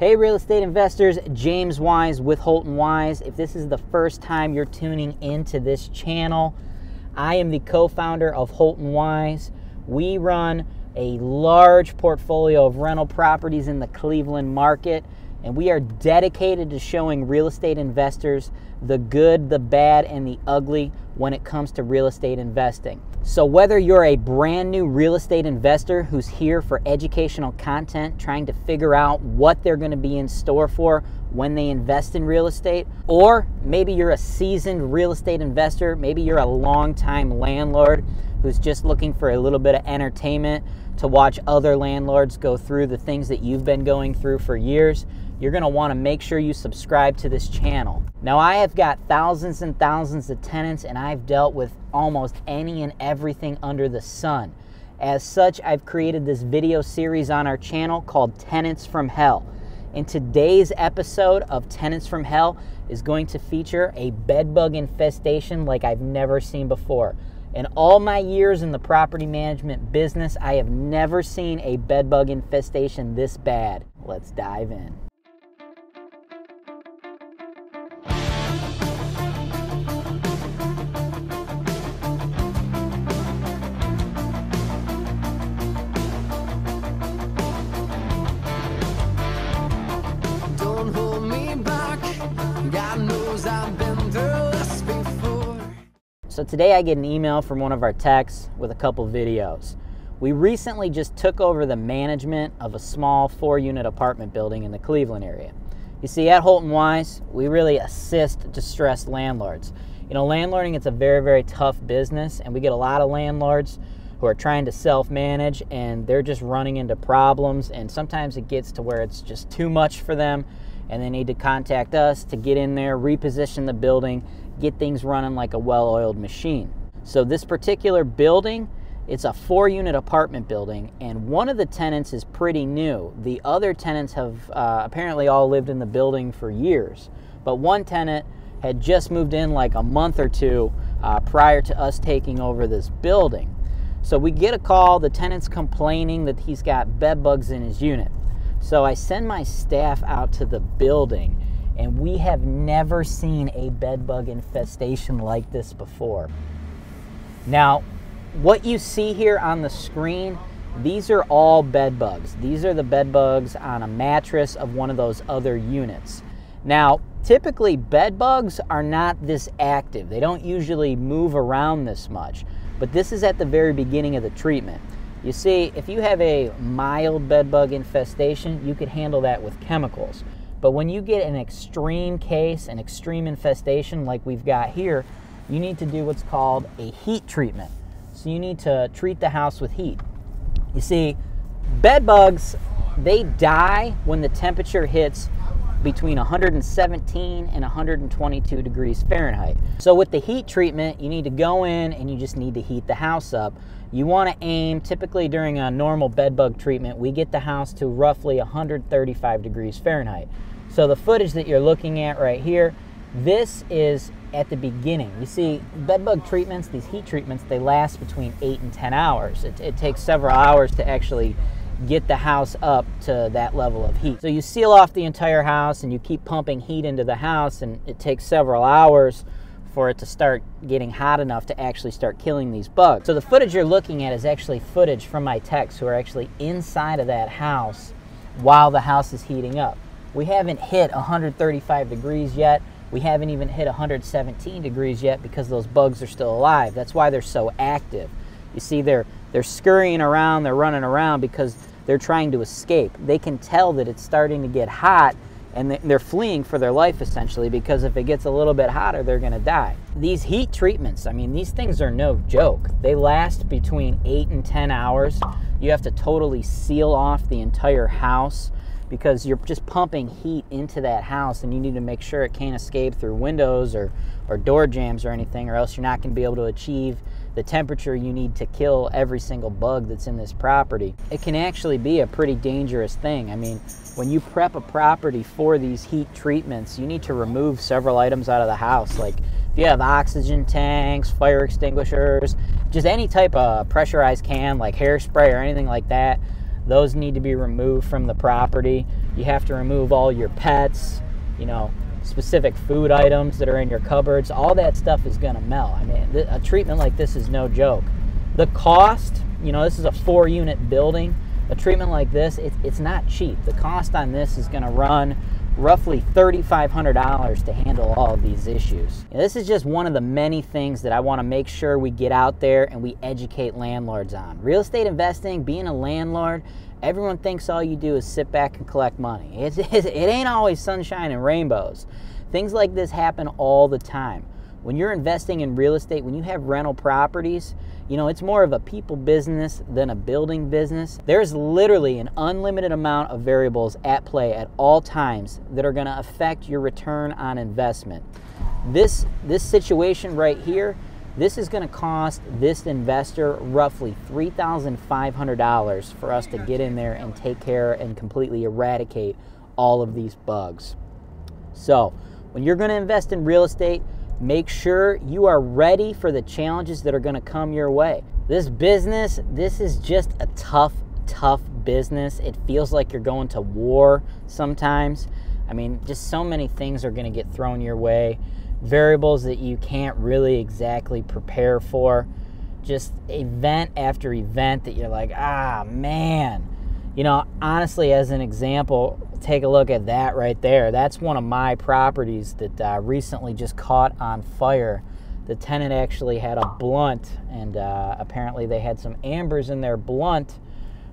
Hey real estate investors, James Wise with Holton Wise. If this is the first time you're tuning into this channel, I am the co-founder of Holton Wise. We run a large portfolio of rental properties in the Cleveland market, and we are dedicated to showing real estate investors the good, the bad, and the ugly when it comes to real estate investing. So whether you're a brand new real estate investor who's here for educational content, trying to figure out what they're going to be in store for when they invest in real estate, or maybe you're a seasoned real estate investor, maybe you're a longtime landlord who's just looking for a little bit of entertainment to watch other landlords go through the things that you've been going through for years, you're gonna wanna make sure you subscribe to this channel. Now, I have got thousands and thousands of tenants, and I've dealt with almost any and everything under the sun. As such, I've created this video series on our channel called Tenants From Hell. And today's episode of Tenants From Hell is going to feature a bedbug infestation like I've never seen before. In all my years in the property management business, I have never seen a bedbug infestation this bad. Let's dive in. So today I get an email from one of our techs with a couple videos. We recently just took over the management of a small 4-unit apartment building in the Cleveland area. You see, at Holton Wise, we really assist distressed landlords. You know, landlording, it's a very, very tough business, and we get a lot of landlords who are trying to self-manage, and they're just running into problems, and sometimes it gets to where it's just too much for them, and they need to contact us to get in there, reposition the building, get things running like a well-oiled machine. So this particular building, it's a 4-unit apartment building, and one of the tenants is pretty new. The other tenants have apparently all lived in the building for years, but one tenant had just moved in like a month or two prior to us taking over this building. So we get a call, the tenant's complaining that he's got bed bugs in his unit. So I send my staff out to the building, and we have never seen a bedbug infestation like this before. Now, what you see here on the screen, these are all bedbugs. These are the bedbugs on a mattress of one of those other units. Now, typically bedbugs are not this active. They don't usually move around this much, but this is at the very beginning of the treatment. You see, if you have a mild bedbug infestation, you could handle that with chemicals. But when you get an extreme case, an extreme infestation like we've got here, you need to do what's called a heat treatment. So you need to treat the house with heat. You see, bed bugs, they die when the temperature hits between 117 and 122 degrees Fahrenheit. So with the heat treatment, you need to go in and you just need to heat the house up. You want to aim, typically during a normal bedbug treatment, we get the house to roughly 135 degrees Fahrenheit. So the footage that you're looking at right here, this is at the beginning. You see, bedbug treatments, these heat treatments, they last between 8 and 10 hours. It takes several hours to actually get the house up to that level of heat. So you seal off the entire house and you keep pumping heat into the house, and it takes several hours for it to start getting hot enough to actually start killing these bugs. So the footage you're looking at is actually footage from my techs who are actually inside of that house while the house is heating up. We haven't hit 135 degrees yet. We haven't even hit 117 degrees yet because those bugs are still alive. That's why they're so active. You see, they're scurrying around, they're running around because they're trying to escape. They can tell that it's starting to get hot, and they're fleeing for their life essentially, because if it gets a little bit hotter, they're gonna die. These heat treatments, I mean, these things are no joke. They last between 8 and 10 hours. You have to totally seal off the entire house because you're just pumping heat into that house, and you need to make sure it can't escape through windows or door jams or anything, or else you're not gonna be able to achieve the temperature you need to kill every single bug that's in this property. It can actually be a pretty dangerous thing. I mean, when you prep a property for these heat treatments, you need to remove several items out of the house. Like if you have oxygen tanks, fire extinguishers, just any type of pressurized can like hairspray or anything like that, Those need to be removed from the property. You have to remove all your pets, you know, specific food items that are in your cupboards. All that stuff is going to melt. I mean, a treatment like this is no joke. The cost, you know, this is a 4-unit building. A treatment like this, it's not cheap. The cost on this is going to run roughly $3,500 to handle all of these issues. And this is just one of the many things that I want to make sure we get out there and we educate landlords on. Real estate investing, being a landlord, everyone thinks all you do is sit back and collect money. It ain't always sunshine and rainbows. Things like this happen all the time. When you're investing in real estate, when you have rental properties, you know, it's more of a people business than a building business. There's literally an unlimited amount of variables at play at all times that are going to affect your return on investment. This situation right here, this is going to cost this investor roughly $3,500 for us to get in there and take care and completely eradicate all of these bugs. So when you're going to invest in real estate, make sure you are ready for the challenges that are going to come your way. This business, this is just a tough, tough business. It feels like you're going to war sometimes. I mean, just so many things are going to get thrown your way. Variables that you can't really exactly prepare for. Just event after event that you're like, ah, man. You know, honestly, as an example, take a look at that right there. That's one of my properties that recently just caught on fire. The tenant actually had a blunt, and apparently they had some embers in their blunt,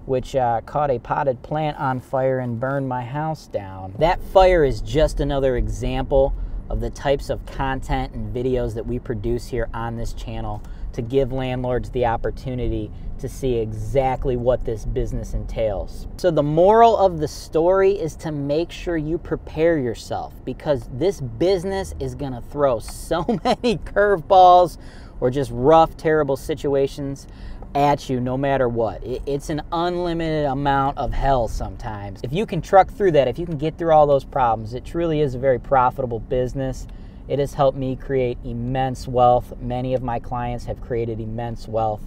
which caught a potted plant on fire and burned my house down. That fire is just another example of the types of content and videos that we produce here on this channel to give landlords the opportunity to see exactly what this business entails. So the moral of the story is to make sure you prepare yourself, because this business is gonna throw so many curveballs or just rough, terrible situations at you no matter what. It's an unlimited amount of hell sometimes. If you can truck through that, if you can get through all those problems, it truly is a very profitable business. It has helped me create immense wealth. Many of my clients have created immense wealth.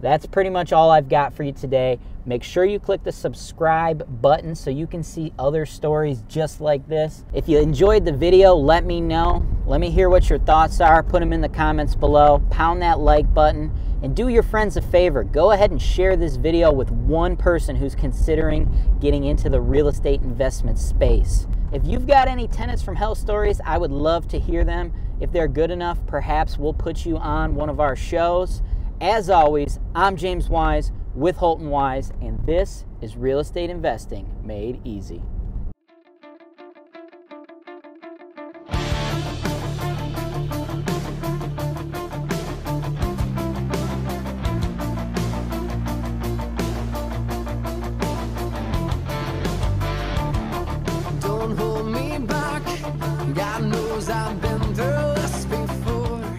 That's pretty much all I've got for you today. Make sure you click the subscribe button so you can see other stories just like this. If you enjoyed the video, let me know. Let me hear what your thoughts are. Put them in the comments below. Pound that like button. And do your friends a favor. Go ahead and share this video with one person who's considering getting into the real estate investment space. If you've got any Tenants from Hell stories, I would love to hear them. If they're good enough, perhaps we'll put you on one of our shows. As always, I'm James Wise with Holton Wise, and this is Real Estate Investing Made Easy. Don't hold me back. God knows I've been through this before.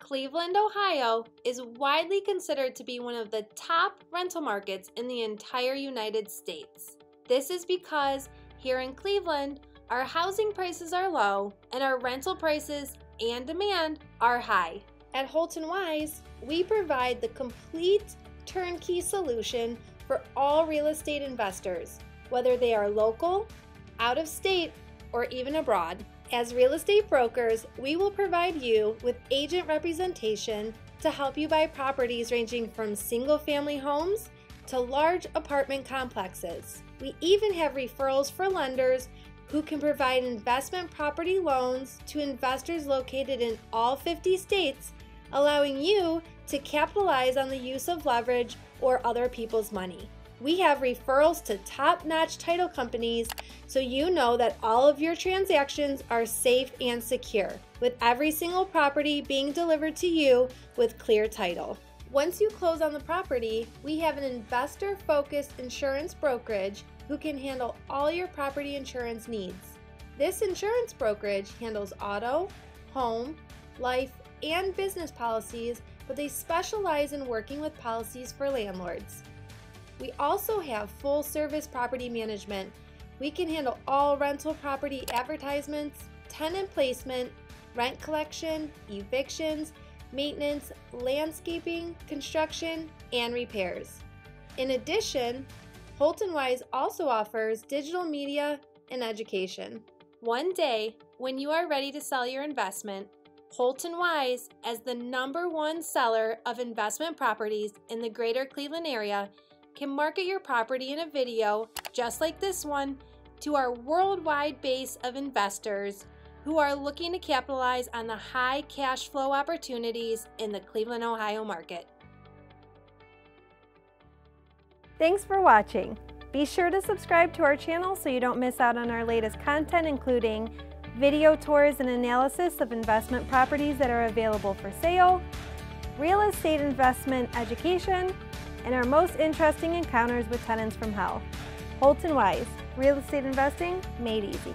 Cleveland, Ohio is widely considered to be one of the top rental markets in the entire United States. This is because here in Cleveland, our housing prices are low and our rental prices and demand are high. At Holton Wise, we provide the complete turnkey solution for all real estate investors, whether they are local, out of state, or even abroad. As real estate brokers, we will provide you with agent representation to help you buy properties ranging from single-family homes to large apartment complexes. We even have referrals for lenders who can provide investment property loans to investors located in all 50 states, allowing you to capitalize on the use of leverage or other people's money. We have referrals to top-notch title companies so you know that all of your transactions are safe and secure, with every single property being delivered to you with clear title. Once you close on the property, we have an investor-focused insurance brokerage who can handle all your property insurance needs. This insurance brokerage handles auto, home, life, and business policies, but they specialize in working with policies for landlords. We also have full-service property management. We can handle all rental property advertisements, tenant placement, rent collection, evictions, maintenance, landscaping, construction, and repairs. In addition, Holton Wise also offers digital media and education. One day, when you are ready to sell your investment, Holton Wise, as the #1 seller of investment properties in the greater Cleveland area, can market your property in a video just like this one to our worldwide base of investors who are looking to capitalize on the high cash flow opportunities in the Cleveland, Ohio market. Thanks for watching. Be sure to subscribe to our channel so you don't miss out on our latest content, including video tours and analysis of investment properties that are available for sale, real estate investment education, and our most interesting encounters with tenants from hell. Holton Wise, real estate investing made easy.